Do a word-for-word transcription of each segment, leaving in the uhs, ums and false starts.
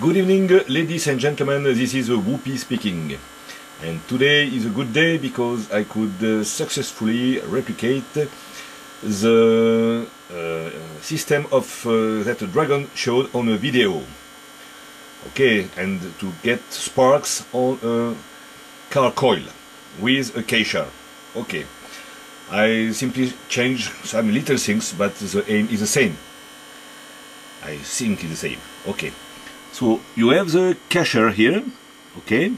Good evening, ladies and gentlemen, this is Whoopi speaking. And today is a good day because I could successfully replicate the uh, system of uh, that Dragon showed on a video. Okay, and to get sparks on a car coil with a kacher. Okay, I simply change some little things, but the aim is the same. I think it's the same. Okay, so you have the kacher here, okay,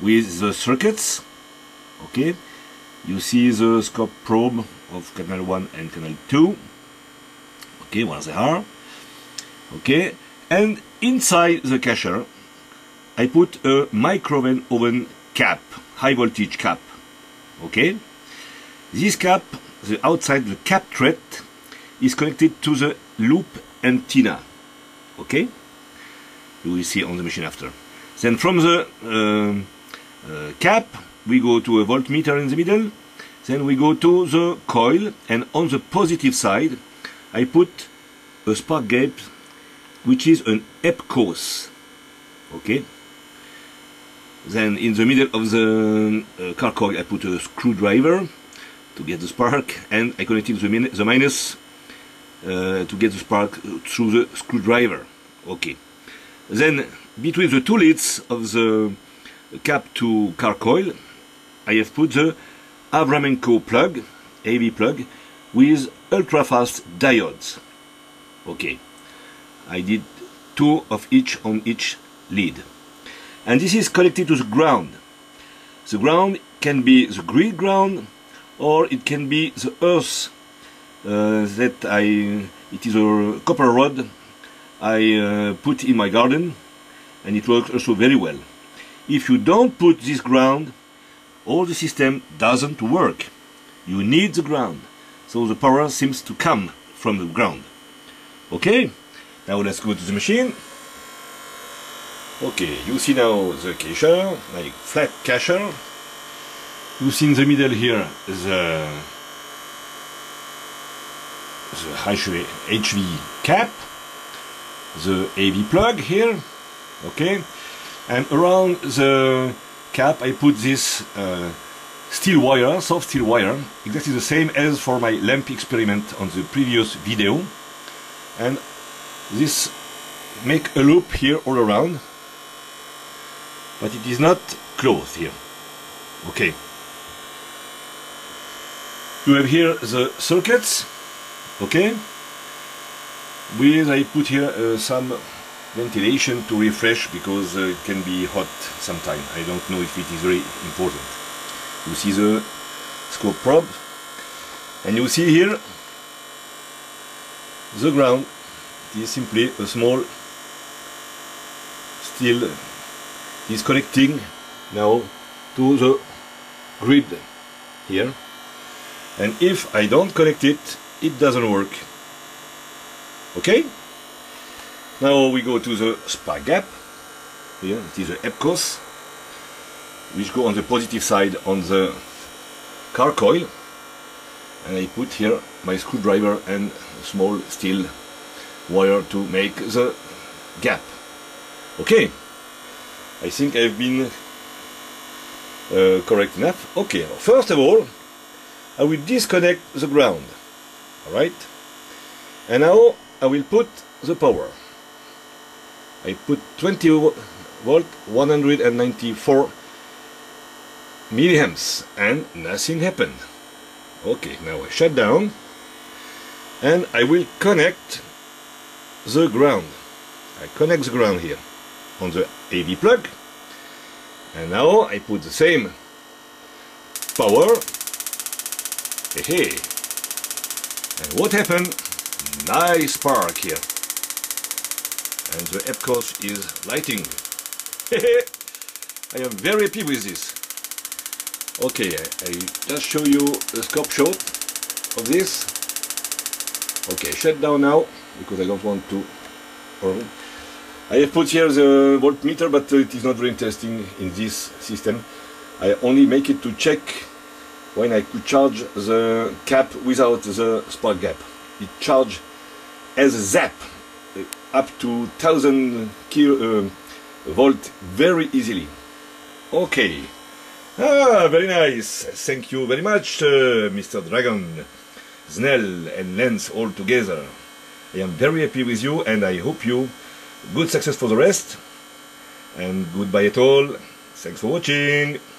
with the circuits. Okay, you see the scope probe of canal one and canal two. Okay, where they are. Okay, and inside the kacher, I put a microwave oven cap, high voltage cap. Okay, this cap, the outside the cap thread, is connected to the loop antenna. Okay, you will see on the machine after. Then from the uh, uh, cap we go to a voltmeter in the middle, then we go to the coil, and on the positive side I put a spark gap which is an E P C O S. Okay, then in the middle of the uh, car coil I put a screwdriver to get the spark, and I connected the, min the minus uh, to get the spark through the screwdriver. Okay. Then between the two leads of the cap to car coil, I have put the Avramenko plug, A V plug, with ultra-fast diodes. Okay, I did two of each on each lead. And this is connected to the ground. The ground can be the grid ground, or it can be the earth uh, that I, it is a copper rod I uh, put in my garden, and it works also very well. If you don't put this ground, all the system doesn't work. You need the ground, so the power seems to come from the ground. Okay, now let's go to the machine. Okay, you see now the kacher, like flat kacher. You see in the middle here the, the H V cap, the A V plug here, okay, and around the cap I put this uh, steel wire, soft steel wire, exactly the same as for my lamp experiment on the previous video, and this make a loop here all around, but it is not closed here. Okay, you have here the circuits, okay, with I put here uh, some ventilation to refresh because uh, it can be hot sometime. I don't know if it is very important. You see the scope probe, and you see here the ground. It is simply a small steel is connecting now to the grid here, and if I don't connect it, it doesn't work. Okay, now we go to the spark gap. Here it is the E P C O S, which go on the positive side on the car coil, and I put here my screwdriver and a small steel wire to make the gap. Okay, I think I've been uh, correct enough. Okay, first of all, I will disconnect the ground. All right, and now I will put the power. I put twenty volt, one hundred ninety-four milliamps, and nothing happened. Okay, now I shut down, and I will connect the ground. I connect the ground here on the A V plug, and now I put the same power. Hey, hey. And what happened? Nice spark here, and the E P C O S is lighting. I am very happy with this. Okay, I, I just show you a scope shot of this. Okay, shut down now because I don't want to. I have put here the voltmeter, but it is not very interesting in this system. I only make it to check when I could charge the cap without the spark gap. It charge as a zap, up to one thousand uh, volt very easily. Okay. Ah, very nice. Thank you very much, uh, Mister Dragon, Snell and Lance all together. I am very happy with you, and I hope you good success for the rest. And goodbye at all. Thanks for watching.